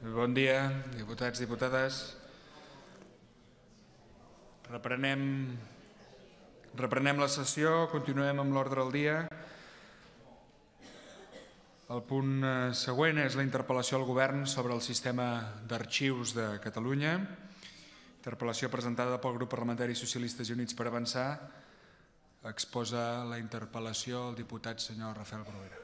Bon dia, diputats i diputades. Reprenem la sessió, continuem amb l'ordre del dia. El punt següent és la interpel·lació al Govern sobre el sistema d'arxius de Catalunya. Interpel·lació presentada pel grup parlamentari Socialistes i Units per Avançar. Exposa la interpel·lació el diputat senyor Rafel Bruguera.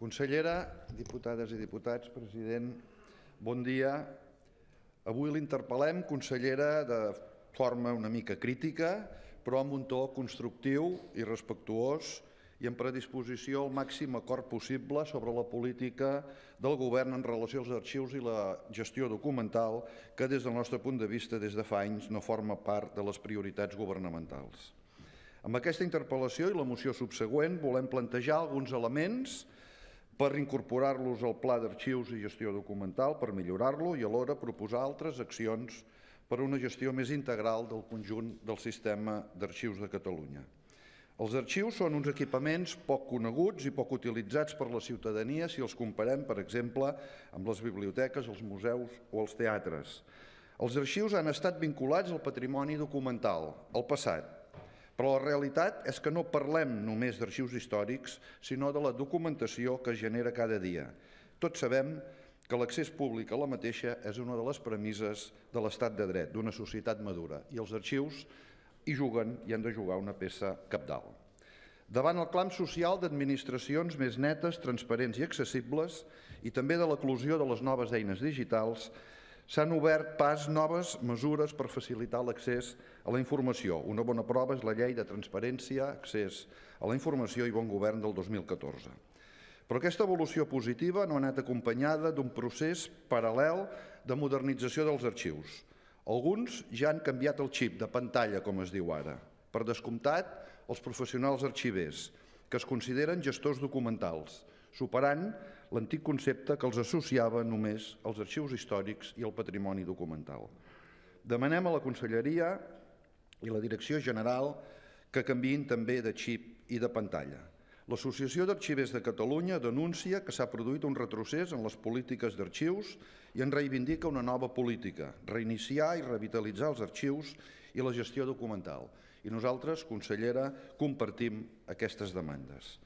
Consellera, diputades i diputats, president, bon dia. Avui l'interpel·lem, consellera, de forma una mica crítica, però amb un to constructiu i respectuós i amb predisposició al màxim acord possible sobre la política del govern en relació als arxius i la gestió documental, que des del nostre punt de vista des de fa anys no forma part de les prioritats governamentals. Amb aquesta interpel·lació i la moció subsegüent volem plantejar alguns elements per incorporar-los al Pla d'Arxius i Gestió Documental, per millorar-lo i alhora proposar altres accions per a una gestió més integral del conjunt del sistema d'arxius de Catalunya. Els arxius són uns equipaments poc coneguts i poc utilitzats per la ciutadania si els comparem, per exemple, amb les biblioteques, els museus o els teatres. Els arxius han estat vinculats al patrimoni documental, al passat, però la realitat és que no parlem només d'arxius històrics, sinó de la documentació que es genera cada dia. Tots sabem que l'accés públic a la mateixa és una de les premisses de l'estat de dret, d'una societat madura, i els arxius hi juguen i han de jugar una peça cabdal. Davant el clam social d'administracions més netes, transparents i accessibles, i també de l'eclosió de les noves eines digitals, s'han obert pas noves mesures per facilitar l'accés a la informació. Una bona prova és la Llei de Transparència, Accés a la Informació i Bon Govern del 2014. Però aquesta evolució positiva no ha anat acompanyada d'un procés paral·lel de modernització dels arxius. Alguns ja han canviat el xip de pantalla, com es diu ara. Per descomptat, els professionals arxivers, que es consideren gestors documentals, superant l'antic concepte que els associava només als arxius històrics i al patrimoni documental. Demanem a la Conselleria i la Direcció General que canviïn també de xip i de pantalla. L'Associació d'Arxivers de Catalunya denuncia que s'ha produït un retrocés en les polítiques d'arxius i en reivindica una nova política, reiniciar i revitalitzar els arxius i la gestió documental. I nosaltres, consellera, compartim aquestes demandes.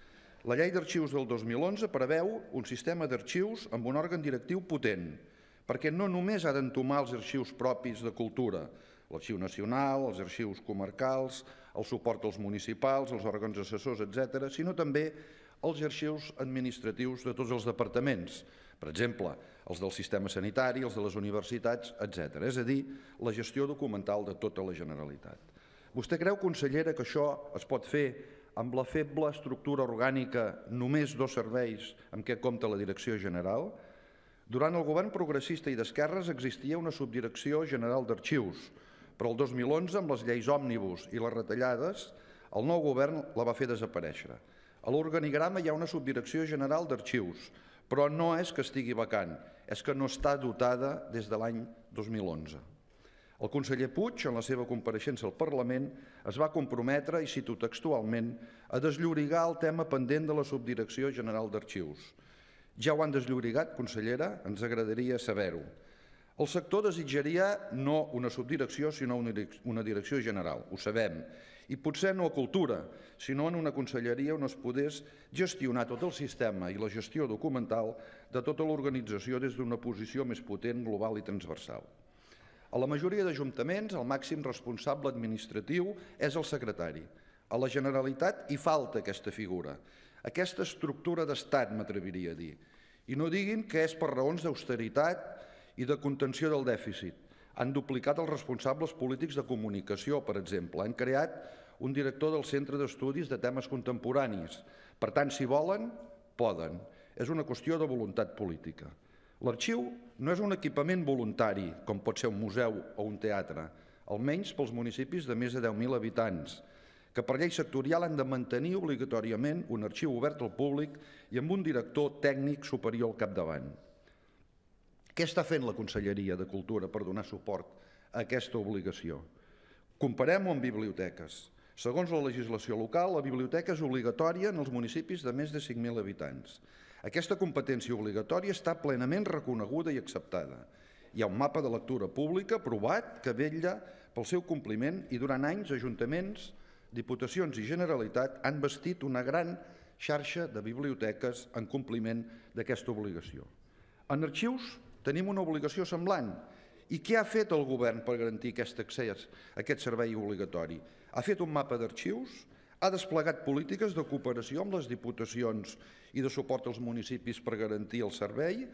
La Llei d'Arxius del 2011 preveu un sistema d'arxius amb un òrgan directiu potent, perquè no només ha d'entomar els arxius propis de cultura, l'Arxiu Nacional, els arxius comarcals, el suport als municipals, els òrgans assessors, etc., sinó també els arxius administratius de tots els departaments, per exemple, els del sistema sanitari, els de les universitats, etc. És a dir, la gestió documental de tota la Generalitat. Vostè creu, consellera, que això es pot fer amb la feble estructura orgànica, només dos serveis amb què compta la Direcció General? Durant el govern progressista i d'esquerres existia una Subdirecció General d'Arxius, però el 2011, amb les lleis òmnibus i les retallades, el nou govern la va fer desaparèixer. A l'organigrama hi ha una Subdirecció General d'Arxius, però no és que estigui vacant, és que no està dotada des de l'any 2011. El conseller Puig, en la seva compareixença al Parlament, es va comprometre, i cito textualment, a desllorigar el tema pendent de la Subdirecció General d'Arxius. Ja ho han desllorigat, consellera? Ens agradaria saber-ho. El sector desitjaria no una subdirecció, sinó una direcció general, ho sabem. I potser no a cultura, sinó en una conselleria on es podés gestionar tot el sistema i la gestió documental de tota l'organització des d'una posició més potent, global i transversal. A la majoria d'ajuntaments, el màxim responsable administratiu és el secretari. A la Generalitat hi falta aquesta figura, aquesta estructura d'estat, m'atreviria a dir. I no diguin que és per raons d'austeritat i de contenció del dèficit. Han duplicat els responsables polítics de comunicació, per exemple. Han creat un director del Centre d'Estudis de Temes Contemporanis. Per tant, si volen, poden. És una qüestió de voluntat política. L'arxiu no és un equipament voluntari, com pot ser un museu o un teatre, almenys pels municipis de més de 10.000 habitants, que per llei sectorial han de mantenir obligatòriament un arxiu obert al públic i amb un director tècnic superior al capdavant. Què està fent la Conselleria de Cultura per donar suport a aquesta obligació? Comparem-ho amb biblioteques. Segons la legislació local, la biblioteca és obligatòria en els municipis de més de 5.000 habitants. Aquesta competència obligatòria està plenament reconeguda i acceptada. Hi ha un mapa de lectura pública aprovat que vetlla pel seu compliment i durant anys ajuntaments, Diputacions i Generalitat han bastit una gran xarxa de biblioteques en compliment d'aquesta obligació. En arxius tenim una obligació semblant. I què ha fet el govern per garantir aquest accés a aquest servei obligatori? Ha fet un mapa d'arxius, ha desplegat polítiques de cooperació amb les diputacions i de suport als municipis per garantir el servei?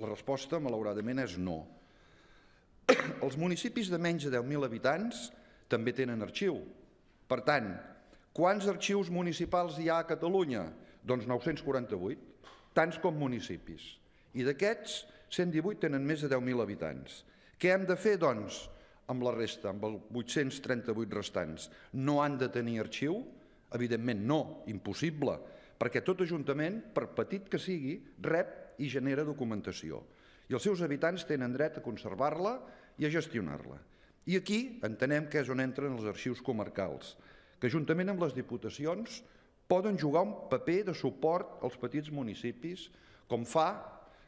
La resposta, malauradament, és no. Els municipis de menys de 10.000 habitants també tenen arxiu. Per tant, quants arxius municipals hi ha a Catalunya? Doncs 948, tants com municipis. I d'aquests, 118 tenen més de 10.000 habitants. Què hem de fer, doncs, amb la resta, amb els 838 restants? No han de tenir arxiu? Evidentment no, impossible, perquè tot ajuntament, per petit que sigui, rep i genera documentació. I els seus habitants tenen dret a conservar-la i a gestionar-la. I aquí entenem que és on entren els arxius comarcals, que juntament amb les diputacions poden jugar un paper de suport als petits municipis, com fa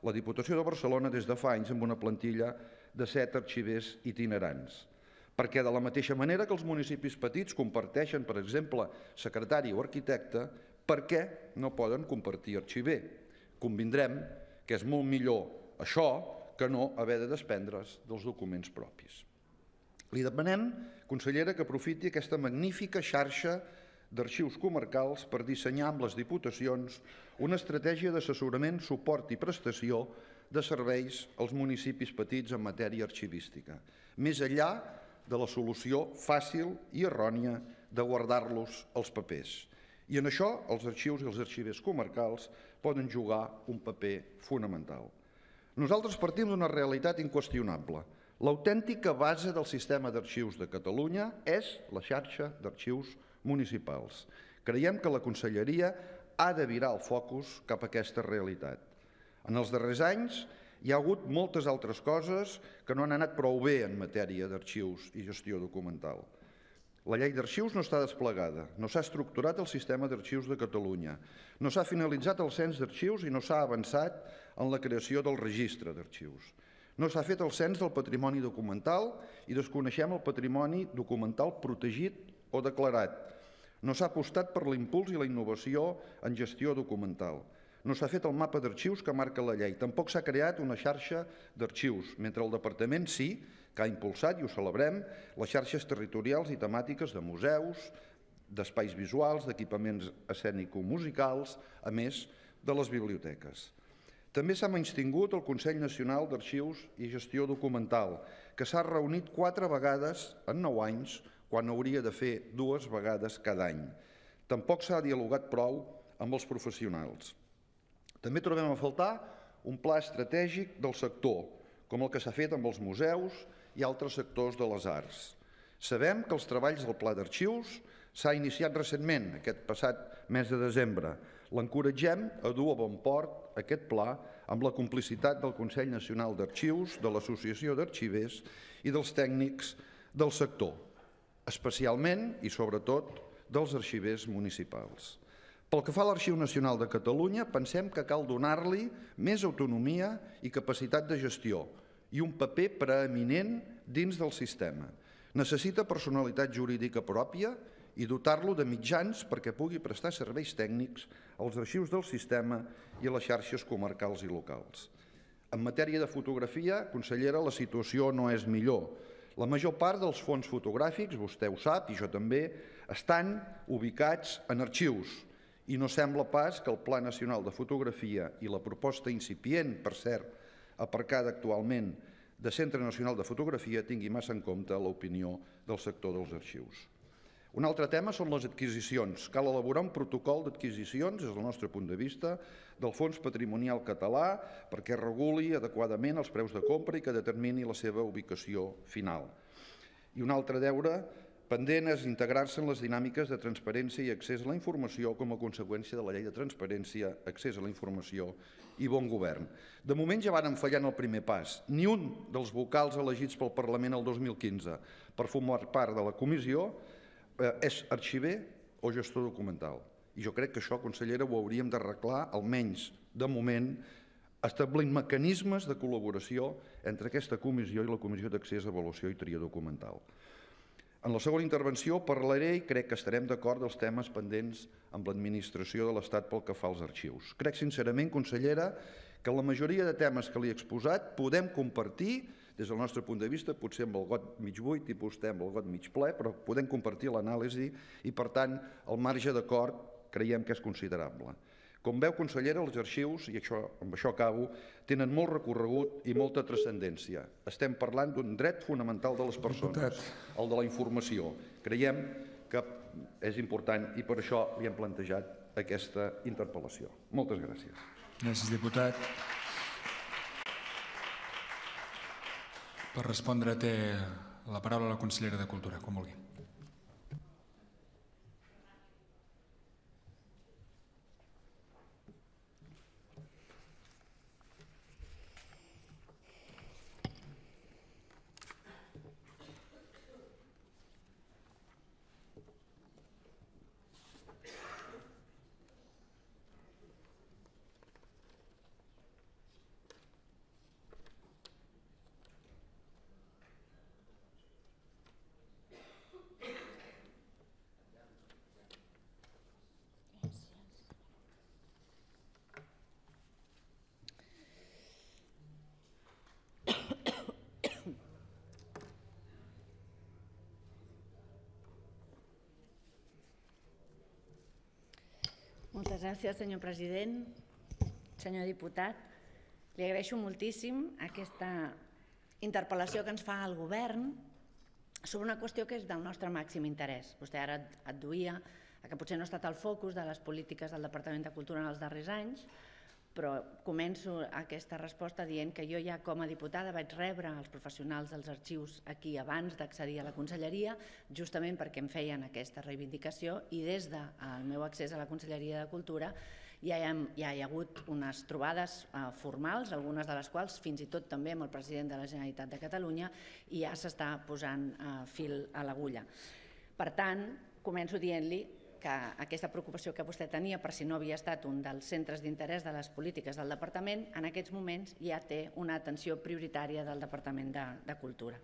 la Diputació de Barcelona des de fa anys amb una plantilla de 7 arxivers itinerants. Perquè de la mateixa manera que els municipis petits comparteixen, per exemple, secretari o arquitecte, per què no poden compartir arxiver? Convindrem que és molt millor això que no haver de desprendre's dels documents propis. Li demanem, consellera, que aprofiti aquesta magnífica xarxa d'arxius comarcals per dissenyar amb les diputacions una estratègia d'assessorament, suport i prestació de serveis als municipis petits en matèria arxivística, més enllà de la solució fàcil i errònia de guardar-los els papers. I en això els arxius i els arxivers comarcals poden jugar un paper fonamental. Nosaltres partim d'una realitat inqüestionable. L'autèntica base del sistema d'arxius de Catalunya és la xarxa d'arxius municipals. Creiem que la Conselleria ha de virar el focus cap a aquesta realitat. En els darrers anys hi ha hagut moltes altres coses que no han anat prou bé en matèria d'arxius i gestió documental. La llei d'arxius no està desplegada, no s'ha estructurat el sistema d'arxius de Catalunya, no s'ha finalitzat el cens d'arxius i no s'ha avançat en la creació del registre d'arxius. No s'ha fet el cens del patrimoni documental i desconeixem el patrimoni documental protegit o declarat. No s'ha apostat per l'impuls i la innovació en gestió documental. No s'ha fet el mapa d'arxius que marca la llei. Tampoc s'ha creat una xarxa d'arxius, mentre el Departament sí que ha impulsat, i ho celebrem, les xarxes territorials i temàtiques de museus, d'espais visuals, d'equipaments escènico-musicals, a més de les biblioteques. També s'ha menystingut el Consell Nacional d'Arxius i Gestió Documental, que s'ha reunit 4 vegades en 9 anys, quan hauria de fer 2 vegades cada any. Tampoc s'ha dialogat prou amb els professionals. També trobem a faltar un pla estratègic del sector, com el que s'ha fet amb els museus i altres sectors de les arts. Sabem que els treballs del Pla d'Arxius s'ha iniciat recentment, aquest passat mes de desembre. L'encoratgem a dur a bon port aquest pla amb la complicitat del Consell Nacional d'Arxius, de l'Associació d'Arxivers i dels tècnics del sector, especialment i sobretot dels arxivers municipals. Pel que fa a l'Arxiu Nacional de Catalunya, pensem que cal donar-li més autonomia i capacitat de gestió i un paper preeminent dins del sistema. Necessita personalitat jurídica pròpia i dotar-lo de mitjans perquè pugui prestar serveis tècnics als arxius del sistema i a les xarxes comarcals i locals. En matèria de fotografia, consellera, la situació no és millor. La major part dels fons fotogràfics, vostè ho sap i jo també, estan ubicats en arxius i no sembla pas que el Pla Nacional de Fotografia i la proposta incipient, per cert, aparcada actualment de Centre Nacional de Fotografia tingui massa en compte l'opinió del sector dels arxius. Un altre tema són les adquisicions. Cal elaborar un protocol d'adquisicions, des del nostre punt de vista, del Fons Patrimonial Català perquè reguli adequadament els preus de compra i que determini la seva ubicació final. I un altre deure Pendent és integrar-se en les dinàmiques de transparència i accés a la informació com a conseqüència de la llei de transparència, accés a la informació i bon govern. De moment ja van fallar en el primer pas. Ni un dels vocals elegits pel Parlament el 2015 per formar part de la comissió és arxiver o gestor documental. I jo crec que això, consellera, ho hauríem d'arreglar, almenys de moment, establint mecanismes de col·laboració entre aquesta comissió i la Comissió d'Accés, Avaluació i Tria Documental. En la segona intervenció parlaré, i crec que estarem d'acord, dels temes pendents amb l'administració de l'Estat pel que fa als arxius. Crec sincerament, consellera, que la majoria de temes que li he exposat podem compartir, des del nostre punt de vista, potser amb el got mig buit i potser amb el got mig ple, però podem compartir l'anàlisi i, per tant, el marge d'acord creiem que és considerable. Com veu, consellera, els arxius, i amb això acabo, tenen molt recorregut i molta transcendència. Estem parlant d'un dret fonamental de les persones, el de la informació. Creiem que és important i per això li hem plantejat aquesta interpel·lació. Moltes gràcies. Gràcies, diputat. Per respondre té la paraula la consellera de Cultura, com vulgui. Moltes gràcies, senyor president, senyor diputat. Li agraeixo moltíssim aquesta interpel·lació que ens fa el govern sobre una qüestió que és del nostre màxim interès. Vostè ara adduïa que potser no ha estat el focus de les polítiques del Departament de Cultura en els darrers anys, però començo aquesta resposta dient que jo ja com a diputada vaig rebre els professionals dels arxius aquí abans d'accedir a la conselleria, justament perquè em feien aquesta reivindicació, i des del meu accés a la Conselleria de Cultura ja hi ha hagut unes trobades formals, algunes de les quals fins i tot també amb el president de la Generalitat de Catalunya, i ja s'està posant fil a l'agulla. Per tant, començo dient-li que aquesta preocupació que vostè tenia per si no havia estat un dels centres d'interès de les polítiques del Departament, en aquests moments ja té una atenció prioritària del Departament de Cultura.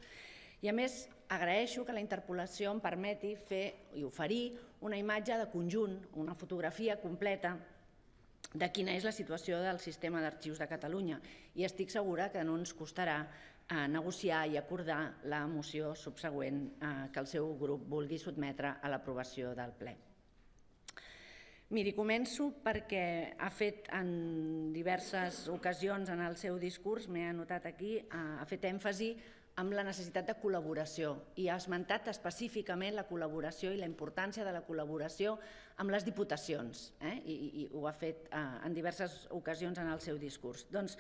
I a més, agraeixo que la interpel·lació em permeti fer i oferir una imatge de conjunt, una fotografia completa de quina és la situació del sistema d'arxius de Catalunya, i estic segura que no ens costarà negociar i acordar la moció subsegüent que el seu grup vulgui sotmetre a l'aprovació del ple. Miri, començo perquè ha fet en diverses ocasions en el seu discurs, m'he anotat aquí, ha fet èmfasi amb la necessitat de col·laboració i ha esmentat específicament la col·laboració i la importància de la col·laboració amb les diputacions, i ho ha fet en diverses ocasions en el seu discurs. Doncs,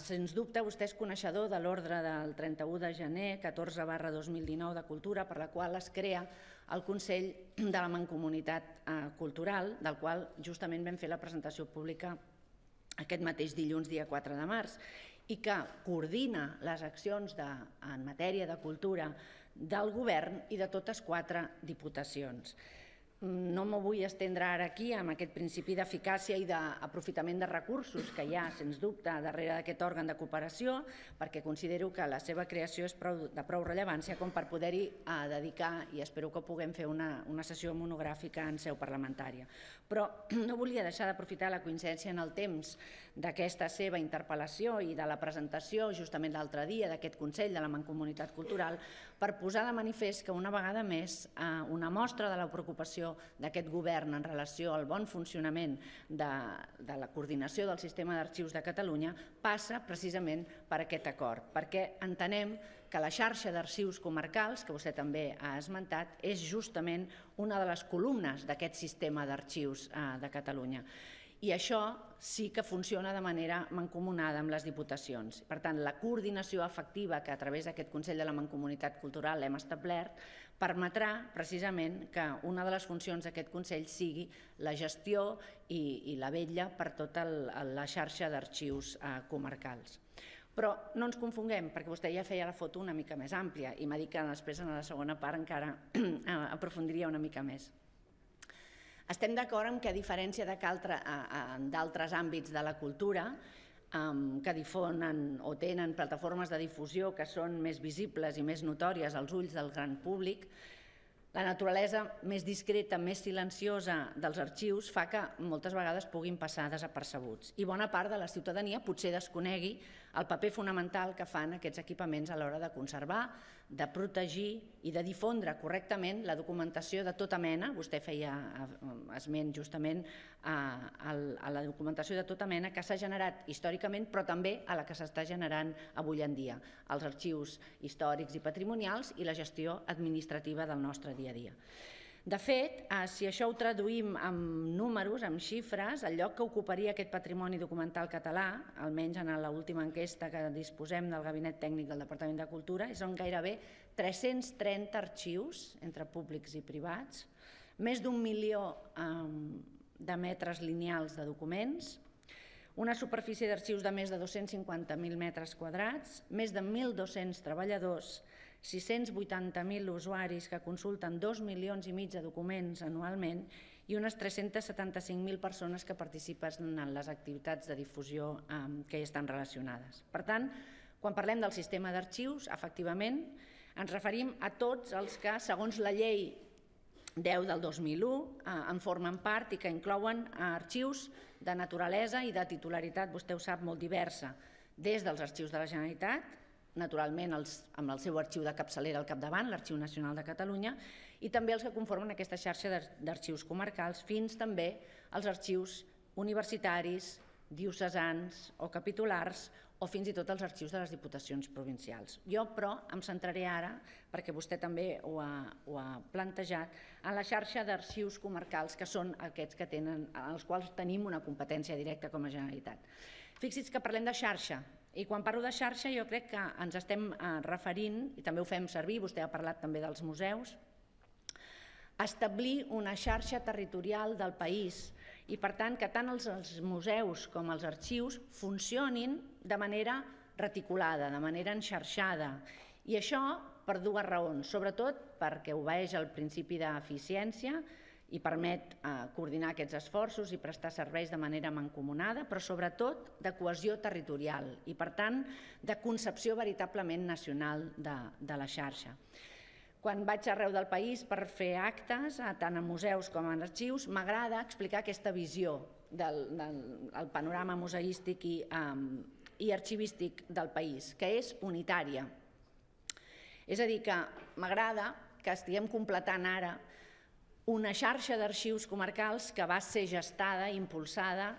sens dubte, vostè és coneixedor de l'ordre del 31 de gener 14/2019 de Cultura, per la qual es crea el Consell de la Mancomunitat Cultural, del qual justament vam fer la presentació pública aquest mateix dilluns, dia 4 de març, i que coordina les accions en matèria de cultura del govern i de totes quatre diputacions. No m'ho vull estendre ara aquí amb aquest principi d'eficàcia i d'aprofitament de recursos que hi ha, sens dubte, darrere d'aquest òrgan de cooperació, perquè considero que la seva creació és de prou rellevància com per poder-hi dedicar, i espero que puguem fer una sessió monogràfica en seu parlamentària. Però no volia deixar d'aprofitar la coincidència en el temps d'aquesta seva interpel·lació i de la presentació justament l'altre dia d'aquest Consell de la Mancomunitat Cultural per posar de manifest que una vegada més una mostra de la preocupació d'aquest govern en relació al bon funcionament de la coordinació del sistema d'arxius de Catalunya passa precisament per aquest acord, perquè entenem que la xarxa d'arxius comarcals, que vostè també ha esmentat, és justament una de les columnes d'aquest sistema d'arxius de Catalunya. I això sí que funciona de manera mancomunada amb les diputacions. Per tant, la coordinació efectiva que a través d'aquest Consell de la Mancomunitat Cultural hem establert permetrà precisament que una de les funcions d'aquest Consell sigui la gestió i la vetlla per tota la xarxa d'arxius comarcals. Però no ens confonguem, perquè vostè ja feia la foto una mica més àmplia i m'ha dit que després en la segona part encara aprofundiria una mica més. Estem d'acord amb que, a diferència d'altres àmbits de la cultura, que difonen o tenen plataformes de difusió que són més visibles i més notòries als ulls del gran públic, la naturalesa més discreta, més silenciosa dels arxius fa que moltes vegades puguin passar desapercebuts. I bona part de la ciutadania potser desconegui el paper fonamental que fan aquests equipaments a l'hora de conservar, de protegir i de difondre correctament la documentació de tota mena. Vostè feia esment justament a la documentació de tota mena que s'ha generat històricament, però també a la que s'està generant avui en dia, els arxius històrics i patrimonials i la gestió administrativa del nostre dia a dia. De fet, si això ho traduïm en números, en xifres, el lloc que ocuparia aquest patrimoni documental català, almenys en l'última enquesta que disposem del Gabinet Tècnic del Departament de Cultura, són gairebé 330 arxius, entre públics i privats, més d'1 milió de metres lineals de documents, una superfície d'arxius de més de 250.000 metres quadrats, més de 1.200 treballadors, 680.000 usuaris que consulten 2,5 milions de documents anualment i unes 375.000 persones que participen en les activitats de difusió que hi estan relacionades. Per tant, quan parlem del sistema d'arxius, efectivament, ens referim a tots els que, segons la llei 10 del 2001, en formen part i que inclouen arxius de naturalesa i de titularitat, vostè ho sap, molt diversa, des dels arxius de la Generalitat, naturalment amb el seu arxiu de capçalera al capdavant, l'Arxiu Nacional de Catalunya, i també els que conformen aquesta xarxa d'arxius comarcals, fins també als arxius universitaris, diocesans o capitulars, o fins i tot als arxius de les diputacions provincials. Jo, però, em centraré ara, perquè vostè també ho ha plantejat, en la xarxa d'arxius comarcals, que són aquests que tenen, als quals tenim una competència directa com a Generalitat. Fixi's que parlem de xarxa, i quan parlo de xarxa jo crec que ens estem referint, i també ho fem servir, vostè ha parlat també dels museus, a establir una xarxa territorial del país i, per tant, que tant els museus com els arxius funcionin de manera reticulada, de manera enxarxada. I això per dues raons, sobretot perquè obeeix al principi d'eficiència i permet coordinar aquests esforços i prestar serveis de manera mancomunada, però sobretot de cohesió territorial i, per tant, de concepció veritablement nacional de la xarxa. Quan vaig arreu del país per fer actes, tant en museus com en arxius, m'agrada explicar aquesta visió del panorama museístic i arxivístic del país, que és unitària. És a dir, que m'agrada que estiguem completant ara una xarxa d'arxius comarcals que va ser gestada, impulsada,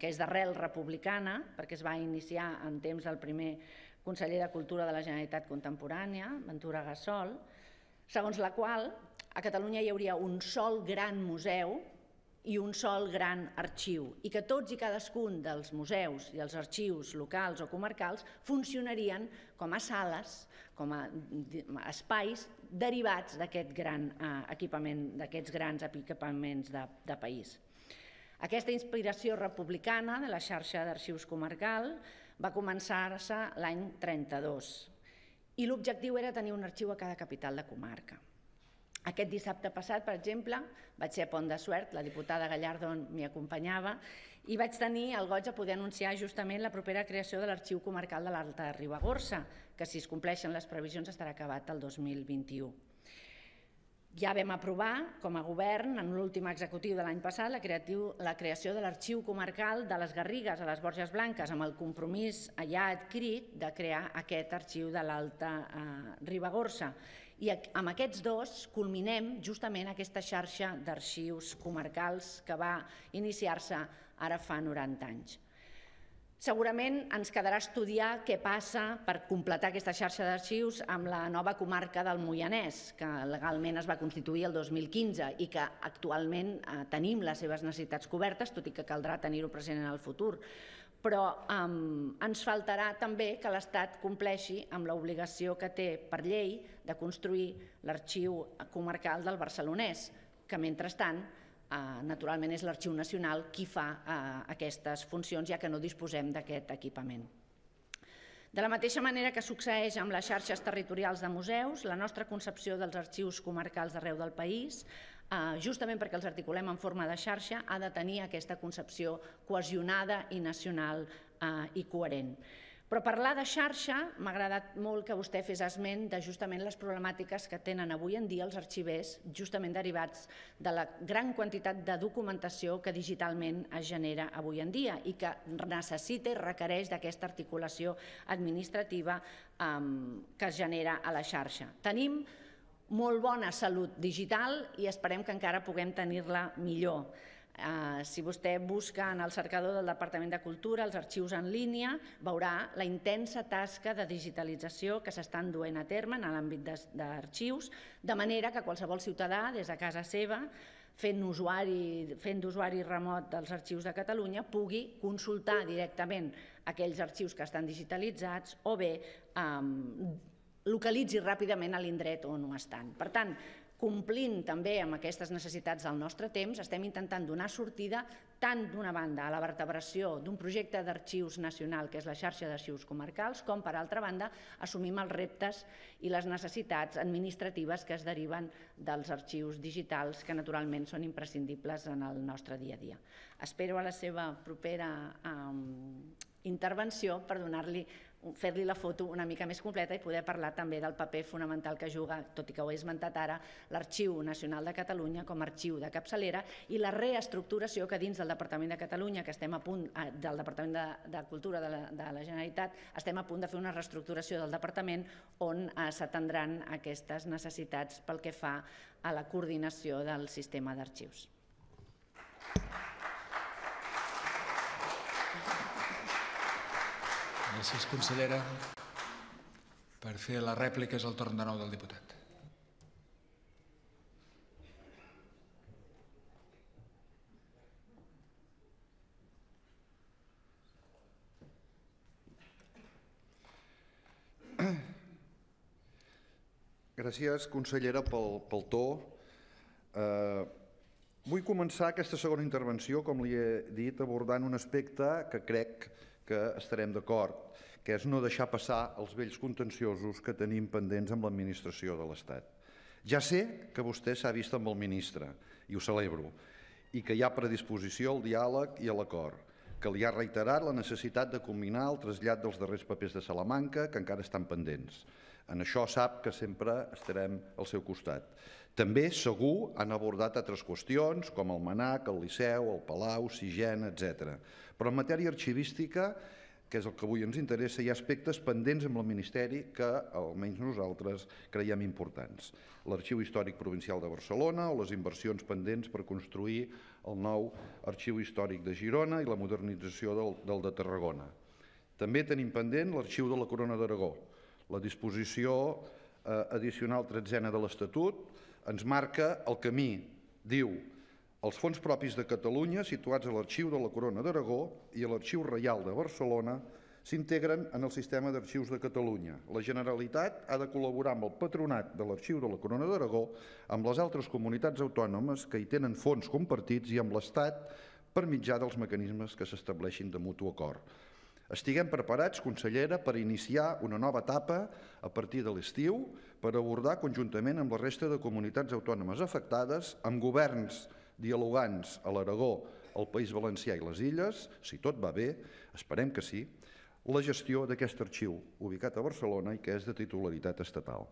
que és d'arrel republicana, perquè es va iniciar en temps del primer conseller de Cultura de la Generalitat Contemporània, Ventura Gassol, segons la qual a Catalunya hi hauria un sol gran museu i un sol gran arxiu, i que tots i cadascun dels museus i els arxius locals o comarcals funcionarien com a sales, com a espais derivats d'aquests grans equipaments de país. Aquesta inspiració republicana de la xarxa d'arxius comarcal va començar-se l'any 1932 i l'objectiu era tenir un arxiu a cada capital de comarca. Aquest dissabte passat, per exemple, vaig ser a Pont de Suert, la diputada Gallardo m'hi acompanyava, i vaig tenir el goig de poder anunciar justament la propera creació de l'Arxiu Comarcal de l'Alta Ribagorça, que si es compleixen les previsions estarà acabat el 2021. Ja vam aprovar, com a govern, en l'últim executiu de l'any passat, la creació de l'Arxiu Comarcal de les Garrigues a les Borges Blanques, amb el compromís allà adquirit de crear aquest arxiu de l'Alta Ribagorça. I amb aquests dos culminem justament aquesta xarxa d'arxius comarcals que va iniciar-se ara fa 90 anys. Segurament ens quedarà estudiar què passa per completar aquesta xarxa d'arxius amb la nova comarca del Moianès, que legalment es va constituir el 2015 i que actualment tenim les seves necessitats cobertes, tot i que caldrà tenir-ho present en el futur. però ens faltarà també que l'Estat compleixi amb l'obligació que té per llei de construir l'arxiu comarcal del barcelonès, que mentrestant naturalment és l'Arxiu Nacional qui fa aquestes funcions, ja que no disposem d'aquest equipament. De la mateixa manera que succeeix amb les xarxes territorials de museus, la nostra concepció dels arxius comarcals d'arreu del país, justament perquè els articulem en forma de xarxa, ha de tenir aquesta concepció cohesionada i nacional i coherent. Però parlar de xarxa, m'ha agradat molt que vostè fes esment de justament les problemàtiques que tenen avui en dia els arxivers, justament derivats de la gran quantitat de documentació que digitalment es genera avui en dia i que necessita i requereix d'aquesta articulació administrativa que es genera a la xarxa. Tenim molt bona salut digital i esperem que encara puguem tenir-la millor. Si vostè busca en el cercador del Departament de Cultura els arxius en línia, veurà la intensa tasca de digitalització que s'estan duent a terme en l'àmbit d'arxius, de manera que qualsevol ciutadà, des de casa seva, fent d'usuari remot dels arxius de Catalunya, pugui consultar directament aquells arxius que estan digitalitzats o bé localitzi ràpidament a l'indret on ho estan. Per tant, complint també amb aquestes necessitats del nostre temps, estem intentant donar sortida tant d'una banda a la vertebració d'un projecte d'arxius nacional que és la xarxa d'arxius comarcals, com per altra banda assumim els reptes i les necessitats administratives que es deriven dels arxius digitals que naturalment són imprescindibles en el nostre dia a dia. Espero a la seva propera intervenció per fer-li la foto una mica més completa i poder parlar també del paper fonamental que juga, tot i que ho he esmentat ara, l'Arxiu Nacional de Catalunya com a arxiu de capçalera i la reestructuració que dins del Departament de Catalunya, que estem a punt del Departament de Cultura de la Generalitat, estem a punt de fer una reestructuració del Departament on s'atendran aquestes necessitats pel que fa a la coordinació del sistema d'arxius. Gràcies, consellera. Per fer la rèplica és el torn de nou del diputat. Gràcies, consellera, pel to. Vull començar aquesta segona intervenció, com li he dit, abordant un aspecte que crec que estarem d'acord, que és no deixar passar els vells contenciosos que tenim pendents amb l'administració de l'Estat. Ja sé que vostè s'ha vist amb el ministre, i ho celebro, i que hi ha predisposició al diàleg i a l'acord, que li ha reiterat la necessitat de combinar el trasllat dels darrers papers de Salamanca, que encara estan pendents. En això sap que sempre estarem al seu costat. També, segur, han abordat altres qüestions, com el MNAC, el Liceu, el Palau, Sigena, etc. Però en matèria arxivística, que és el que avui ens interessa, hi ha aspectes pendents amb el Ministeri que, almenys nosaltres, creiem importants. L'Arxiu Històric Provincial de Barcelona o les inversions pendents per construir el nou Arxiu Històric de Girona i la modernització del de Tarragona. També tenim pendent l'Arxiu de la Corona d'Aragó. La disposició addicional 13a de l'Estatut ens marca el camí. Diu, els fons propis de Catalunya situats a l'Arxiu de la Corona d'Aragó i a l'Arxiu Reial de Barcelona s'integren en el sistema d'arxius de Catalunya. La Generalitat ha de col·laborar amb el patronat de l'Arxiu de la Corona d'Aragó, amb les altres comunitats autònomes que hi tenen fons compartits i amb l'Estat per mitjà dels mecanismes que s'estableixin de mutu acord. Estiguem preparats, consellera, per iniciar una nova etapa a partir de l'estiu per abordar conjuntament amb la resta de comunitats autònomes afectades, amb governs dialogants a l'Aragó, el País Valencià i les Illes, si tot va bé, esperem que sí, la gestió d'aquest arxiu ubicat a Barcelona i que és de titularitat estatal.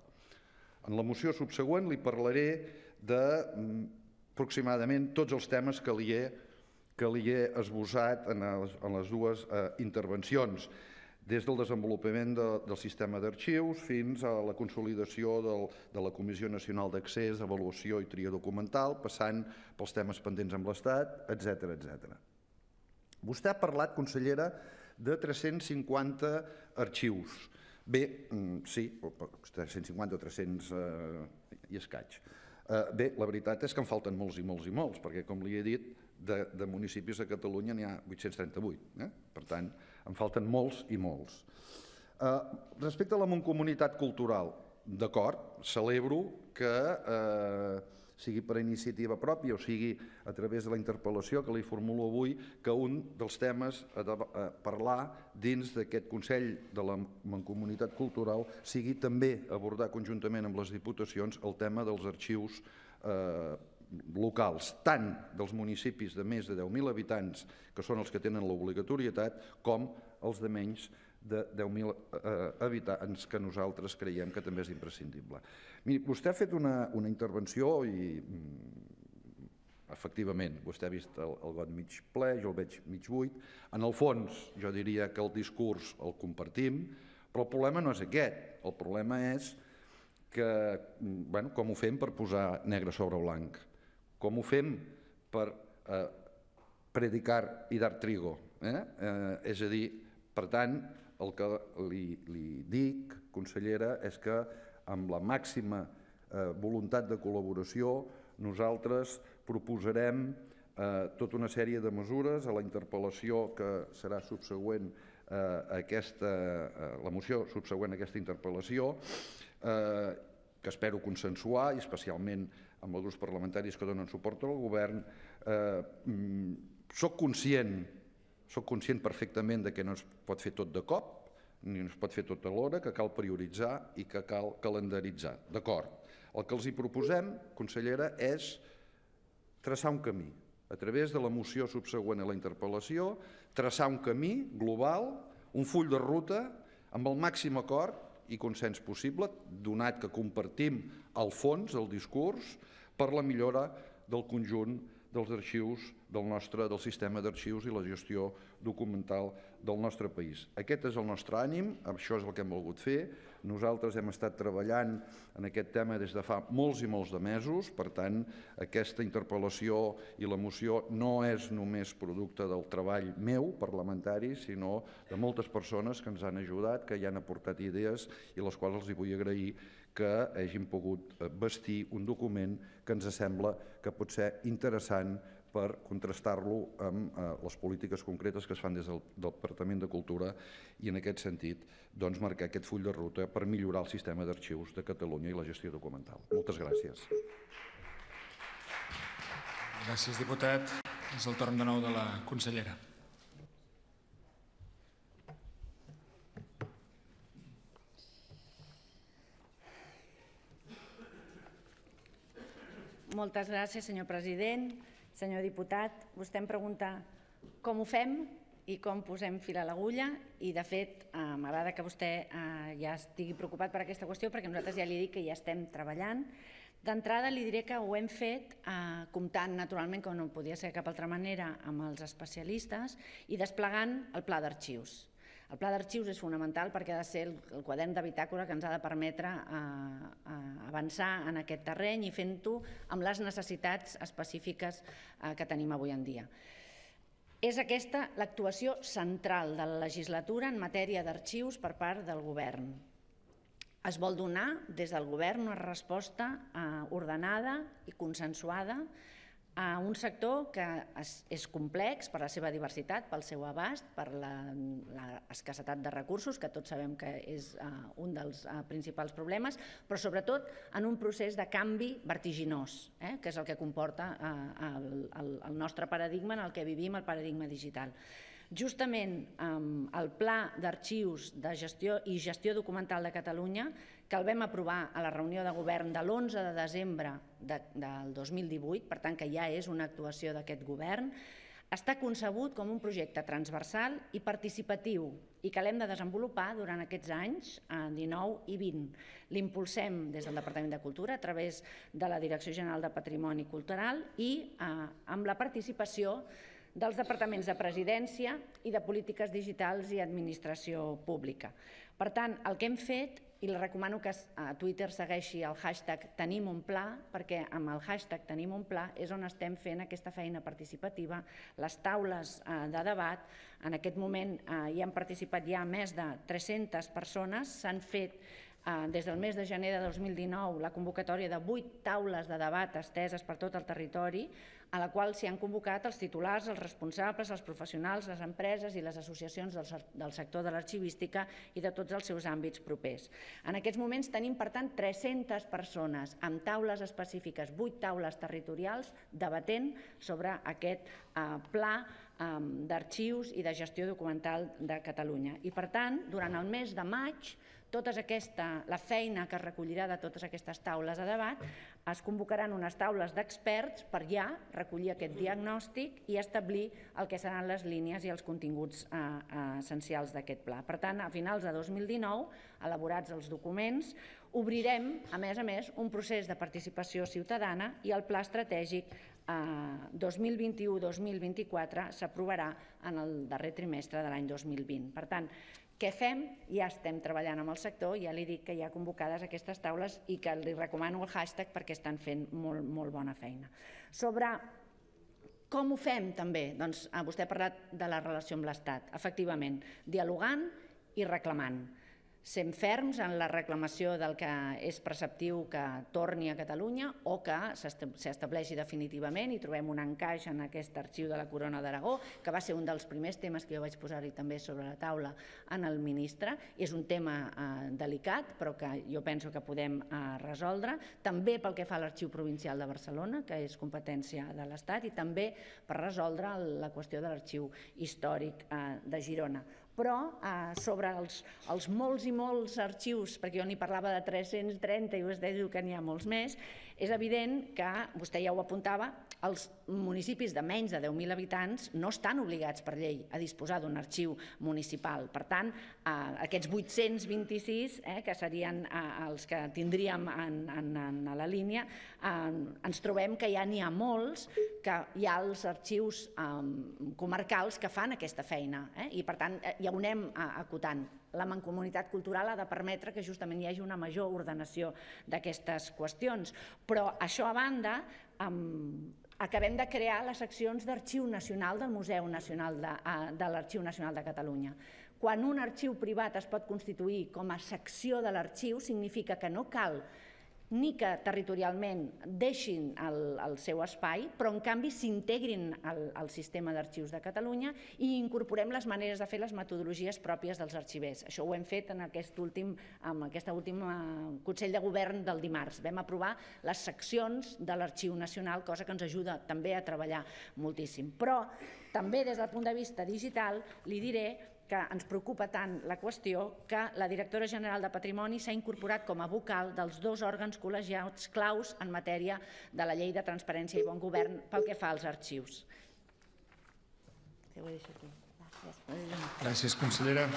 En la moció subsegüent li parlaré d'aproximadament tots els temes que li he esbossat en les dues intervencions, des del desenvolupament del sistema d'arxius fins a la consolidació de la Comissió Nacional d'Accés, Avaluació i Tria Documental, passant pels temes pendents amb l'Estat, etc. Vostè ha parlat, consellera, de 350 arxius. Bé, sí, 350 o 300 i escaig. Bé, la veritat és que en falten molts i molts, perquè, com li he dit, de municipis a Catalunya n'hi ha 838. Per tant, en falten molts i molts. Respecte a la mancomunitat cultural, d'acord, celebro que sigui per iniciativa pròpia o sigui a través de la interpel·lació que li formulo avui, que un dels temes a parlar dins d'aquest Consell de la Mancomunitat Cultural sigui també abordar conjuntament amb les diputacions el tema dels arxius locals, tant dels municipis de més de 10.000 habitants, que són els que tenen l'obligatorietat, com els de menys de 10.000 habitants, que nosaltres creiem que també és imprescindible. Miri, vostè ha fet una intervenció i, efectivament, vostè ha vist el got mig ple, jo el veig mig buit. En el fons, jo diria que el discurs el compartim, però el problema no és aquest. El problema és com ho fem per posar negre sobre blanc, com ho fem per predicar i dar trigo. És a dir, per tant, el que li dic, consellera, és que amb la màxima voluntat de col·laboració nosaltres proposarem tota una sèrie de mesures a la interpel·lació que serà subsegüent a la moció subsegüent a aquesta interpel·lació, que espero consensuar, i especialment amb els grups parlamentaris que donen suport al govern. Soc conscient perfectament que no es pot fer tot de cop, ni es pot fer tot alhora, que cal prioritzar i que cal calendaritzar. D'acord. El que els hi proposem, consellera, és traçar un camí. A través de la moció subsegüent a la interpel·lació, traçar un camí global, un full de ruta, amb el màxim acord i consens possible, donat que compartim el fons, el discurs, per la millora del conjunt dels arxius del sistema d'arxius i la gestió documental del nostre país. Aquest és el nostre ànim, això és el que hem volgut fer. Nosaltres hem estat treballant en aquest tema des de fa molts i molts de mesos, per tant, aquesta interpel·lació i la moció no és només producte del treball meu parlamentari, sinó de moltes persones que ens han ajudat, que hi han aportat idees i les quals els vull agrair que hagin pogut bastir un document que ens sembla que pot ser interessant per contrastar-lo amb les polítiques concretes que es fan des del Departament de Cultura i, en aquest sentit, marcar aquest full de ruta per millorar el sistema d'arxius de Catalunya i la gestió documental. Moltes gràcies. Gràcies, diputat. És el torn de nou de la consellera. Moltes gràcies, senyor president. Senyor diputat, vostè em pregunta com ho fem i com posem fil a l'agulla i, de fet, m'agrada que vostè ja estigui preocupat per aquesta qüestió perquè nosaltres ja li dic que ja estem treballant. D'entrada li diré que ho hem fet comptant, naturalment, com no podia ser de cap altra manera, amb els especialistes i desplegant el pla d'arxius. El pla d'arxius és fonamental perquè ha de ser el quadern de bitàcora que ens ha de permetre avançar en aquest terreny i fent-ho amb les necessitats específiques que tenim avui en dia. És aquesta l'actuació central de la legislatura en matèria d'arxius per part del govern. Es vol donar des del govern una resposta ordenada i consensuada a un sector que és complex per la seva diversitat, pel seu abast, per l'escassetat de recursos, que tots sabem que és un dels principals problemes, però sobretot en un procés de canvi vertiginós, que és el que comporta el nostre paradigma en el que vivim, el paradigma digital. Justament el Pla d'Arxius i Gestió Documental de Catalunya, que el vam aprovar a la reunió de govern de l'11 de desembre del 2018, per tant que ja és una actuació d'aquest govern, està concebut com un projecte transversal i participatiu i que l'hem de desenvolupar durant aquests anys, 19 i 20. L'impulsem des del Departament de Cultura a través de la Direcció General de Patrimoni Cultural i amb la participació dels departaments de Presidència i de Polítiques Digitals i Administració Pública. Per tant, el que hem fet, i li recomano que a Twitter segueixi el hashtag Tenim Un Pla, perquè amb el hashtag Tenim Un Pla és on estem fent aquesta feina participativa, les taules de debat. En aquest moment hi han participat ja més de 300 persones, s'han fet des del mes de gener de 2019 la convocatòria de 8 taules de debat esteses per tot el territori, a la qual s'hi han convocat els titulars, els responsables, els professionals, les empreses i les associacions del sector de l'arxivística i de tots els seus àmbits propers. En aquests moments tenim, per tant, 300 persones amb taules específiques, 8 taules territorials, debatent sobre aquest pla d'arxius i de gestió documental de Catalunya. I, per tant, durant el mes de maig, la feina que es recollirà de totes aquestes taules de debat, es convocaran unes taules d'experts per ja recollir aquest diagnòstic i establir el que seran les línies i els continguts essencials d'aquest pla. Per tant, a finals de 2019, elaborats els documents, obrirem, a més, un procés de participació ciutadana i el pla estratègic 2021-2024 s'aprovarà en el darrer trimestre de l'any 2020. Per tant, què fem? Ja estem treballant amb el sector, ja li dic que hi ha convocades aquestes taules i que li recomano el hashtag perquè estan fent molt bona feina. Sobre com ho fem també, doncs vostè ha parlat de la relació amb l'Estat, efectivament, dialogant i reclamant. Sent ferms en la reclamació del que és preceptiu que torni a Catalunya o que s'estableixi definitivament, i trobem un encaix en aquest Arxiu de la Corona d'Aragó, que va ser un dels primers temes que jo vaig posar-hi també sobre la taula en el ministre. És un tema delicat, però que jo penso que podem resoldre. També pel que fa a l'Arxiu Provincial de Barcelona, que és competència de l'Estat, i també per resoldre la qüestió de l'Arxiu Històric de Girona. Però sobre els molts i molts arxius, perquè jo n'hi parlava de 330 i vostè diu que n'hi ha molts més, és evident que, vostè ja ho apuntava, els municipis de menys de 10.000 habitants no estan obligats per llei a disposar d'un arxiu municipal. Per tant, aquests 826, que serien els que tindríem en la línia, ens trobem que ja n'hi ha molts, que hi ha els arxius comarcals que fan aquesta feina, i per tant ja ho anem acotant. La mancomunitat cultural ha de permetre que justament hi hagi una major ordenació d'aquestes qüestions. Però això a banda, acabem de crear les seccions d'Arxiu Nacional del Museu Nacional de l'Arxiu Nacional de Catalunya. Quan un arxiu privat es pot constituir com a secció de l'arxiu, significa que no cal ni que territorialment deixin el seu espai, però en canvi s'integrin al sistema d'arxius de Catalunya i incorporem les maneres de fer, les metodologies pròpies dels arxivers. Això ho hem fet en aquest últim Consell de Govern del dimarts. Vam aprovar les seccions de l'Arxiu Nacional, cosa que ens ajuda també a treballar moltíssim. Però també des del punt de vista digital li diré que ens preocupa tant la qüestió que la directora general de Patrimoni s'ha incorporat com a vocal dels dos òrgans col·legiats claus en matèria de la llei de transparència i bon govern pel que fa als arxius. Gràcies, consellera.